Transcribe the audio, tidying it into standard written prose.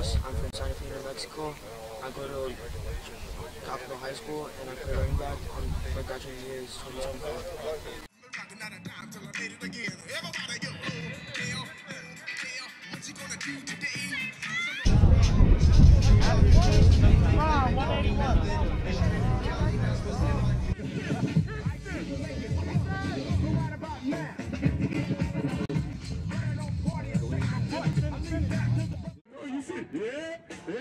Ross. I'm from Santa Fe, New Mexico. I go to Capital High School and I play running back. My graduating year is 2025. Yeah.